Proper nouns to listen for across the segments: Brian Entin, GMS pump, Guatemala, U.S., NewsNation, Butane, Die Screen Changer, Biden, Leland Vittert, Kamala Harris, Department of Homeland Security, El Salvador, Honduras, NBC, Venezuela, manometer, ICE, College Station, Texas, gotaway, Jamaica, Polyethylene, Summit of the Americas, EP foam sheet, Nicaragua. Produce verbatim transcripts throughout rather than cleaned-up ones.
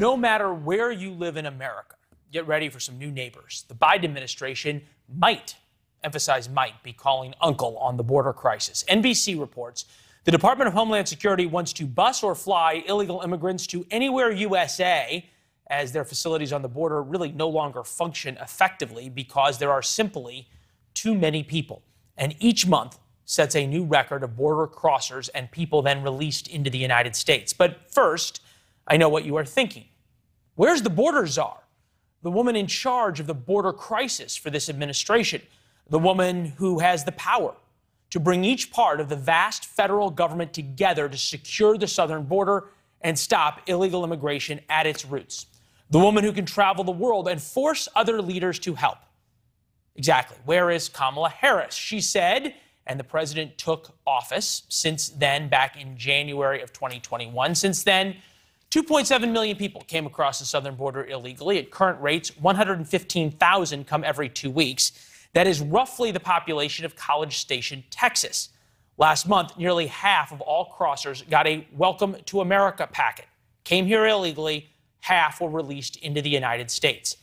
No matter where you live in America, get ready for some new neighbors. The Biden administration might, emphasize might, be calling uncle on the border crisis. N B C reports the Department of Homeland Security wants to bus or fly illegal immigrants to anywhere U S A, as their facilities on the border really no longer function effectively because there are simply too many people. And each month sets a new record of border crossers and people then released into the United States. But first, I know what you are thinking. Where's the border czar? The woman in charge of the border crisis for this administration. The woman who has the power to bring each part of the vast federal government together to secure the southern border and stop illegal immigration at its roots. The woman who can travel the world and force other leaders to help. Exactly. Where is Kamala Harris? She said, and the president took office since then, back in January of twenty twenty-one. Since then, two point seven million people came across the southern border illegally. At current rates, one hundred fifteen thousand come every two weeks. That is roughly the population of College Station, Texas. Last month, nearly half of all crossers got a Welcome to America packet. Came here illegally, half were released into the United States.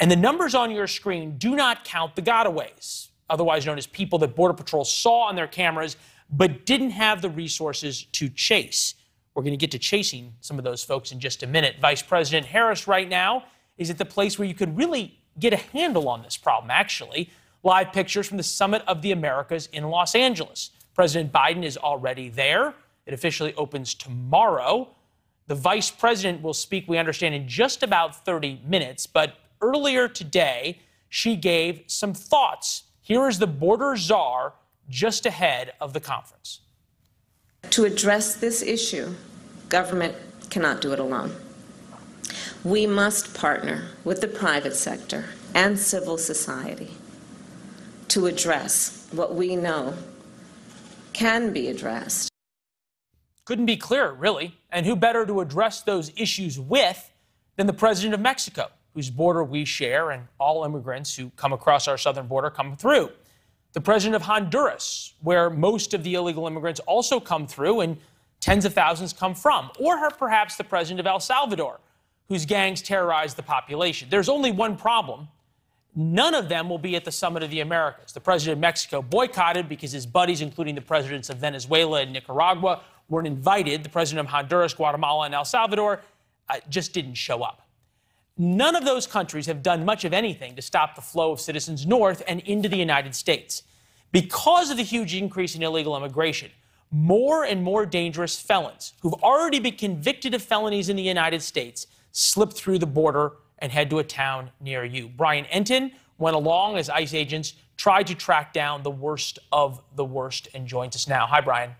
And the numbers on your screen do not count the gotaways, otherwise known as people that Border Patrol saw on their cameras but didn't have the resources to chase. We're going to get to chasing some of those folks in just a minute. Vice President Harris right now is at the place where you could really get a handle on this problem, actually. Live pictures from the Summit of the Americas in Los Angeles. President Biden is already there. It officially opens tomorrow. The vice president will speak, we understand, in just about thirty minutes. But earlier today, she gave some thoughts. Here is the border czar just ahead of the conference. To address this issue, government cannot do it alone. We must partner with the private sector and civil society to address what we know can be addressed. Couldn't be clearer, really. And who better to address those issues with than the president of Mexico, whose border we share and all immigrants who come across our southern border come through. The president of Honduras, where most of the illegal immigrants also come through and tens of thousands come from, or perhaps the president of El Salvador, whose gangs terrorize the population. There's only one problem. None of them will be at the Summit of the Americas. The president of Mexico boycotted because his buddies, including the presidents of Venezuela and Nicaragua, weren't invited. The president of Honduras, Guatemala, and El Salvador uh, just didn't show up. None of those countries have done much of anything to stop the flow of citizens north and into the United States. Because of the huge increase in illegal immigration, more and more dangerous felons who've already been convicted of felonies in the United States slip through the border and head to a town near you. Brian Entin went along as ICE agents tried to track down the worst of the worst and joins us now. Hi, Brian.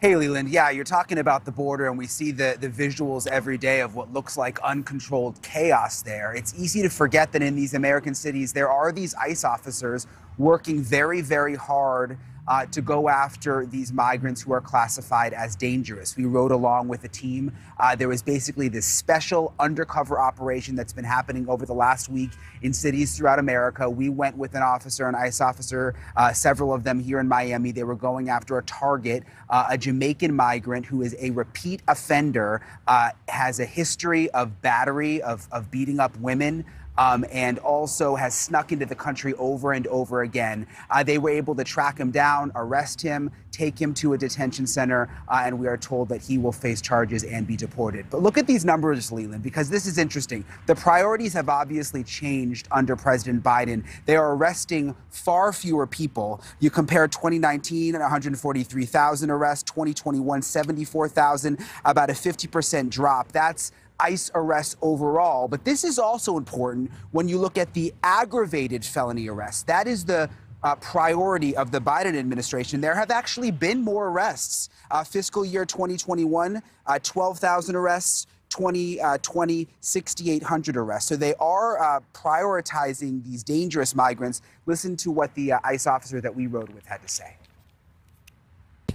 Hey, Leland. Yeah, you're talking about the border, and we see the, the visuals every day of what looks like uncontrolled chaos there. It's easy to forget that in these American cities, there are these ICE officers working very, very hard Uh, to go after these migrants who are classified as dangerous. We rode along with a team. Uh, there was basically this special undercover operation that's been happening over the last week in cities throughout America. We went with an officer, an ICE officer, uh, several of them here in Miami. They were going after a target, uh, a Jamaican migrant who is a repeat offender, uh, has a history of battery, of, of beating up women, Um, and also has snuck into the country over and over again. Uh, they were able to track him down, arrest him, take him to a detention center, uh, and we are told that he will face charges and be deported. But look at these numbers, Leland, because this is interesting. The priorities have obviously changed under President Biden. They are arresting far fewer people. You compare twenty nineteen, one hundred forty-three thousand arrests, twenty twenty-one, seventy-four thousand, about a fifty percent drop. That's ICE arrests overall. But this is also important when you look at the aggravated felony arrests. That is the uh, priority of the Biden administration. There have actually been more arrests. Uh, fiscal year twenty twenty-one, uh, twelve thousand arrests. twenty twenty, sixty-eight hundred arrests. So they are uh, prioritizing these dangerous migrants. Listen to what the uh, ICE officer that we rode with had to say.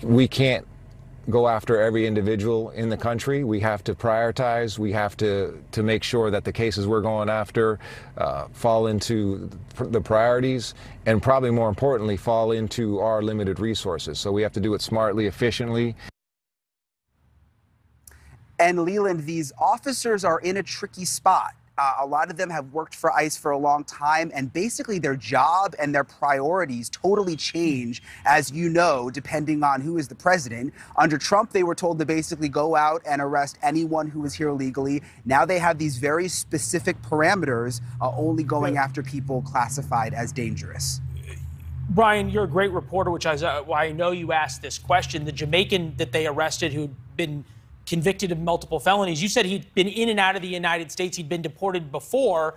We can't go after every individual in the country. We have to prioritize. We have to to make sure that the cases we're going after uh, fall into the priorities and probably more importantly fall into our limited resources. So we have to do it smartly, efficiently. And Leland, these officers are in a tricky spot. Uh, a lot of them have worked for ICE for a long time, and basically their job and their priorities totally change, as you know, depending on who is the president. Under Trump, they were told to basically go out and arrest anyone who was here illegally. Now they have these very specific parameters, uh, only going after people classified as dangerous. Brian, you're a great reporter, which I, uh, I know you asked this question. The Jamaican that they arrested who'd been convicted of multiple felonies. You said he'd been in and out of the United States. He'd been deported before.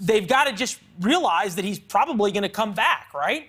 They've got to just realize that he's probably going to come back, right?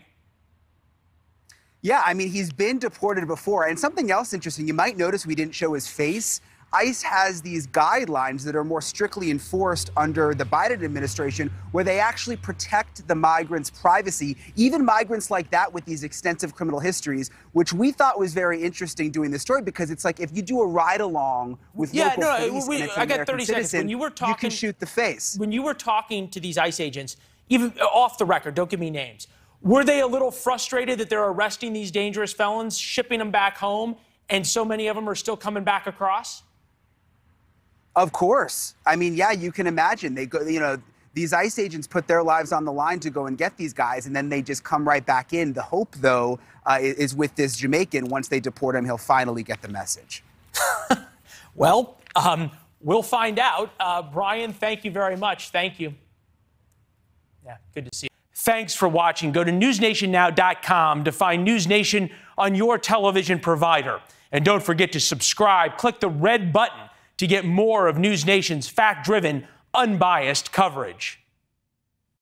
Yeah, I mean, he's been deported before. And something else interesting, you might notice we didn't show his face. ICE has these guidelines that are more strictly enforced under the Biden administration, where they actually protect the migrants' privacy, even migrants like that with these extensive criminal histories, which we thought was very interesting doing this story, because it's like if you do a ride-along with yeah, local no, police we, and it's I got thirty citizen, seconds. When you, were talking, you can shoot the face. When you were talking to these ICE agents, even off the record, don't give me names, were they a little frustrated that they're arresting these dangerous felons, shipping them back home, and so many of them are still coming back across? Of course. I mean, yeah, you can imagine. They go, you know, these ICE agents put their lives on the line to go and get these guys, and then they just come right back in. The hope, though, uh, is with this Jamaican. Once they deport him, he'll finally get the message. Well, um, we'll find out. Uh, Brian, thank you very much. Thank you. Yeah, good to see you. Thanks for watching. Go to news nation now dot com to find NewsNation on your television provider. And don't forget to subscribe. Click the red button to get more of NewsNation's fact-driven, unbiased coverage.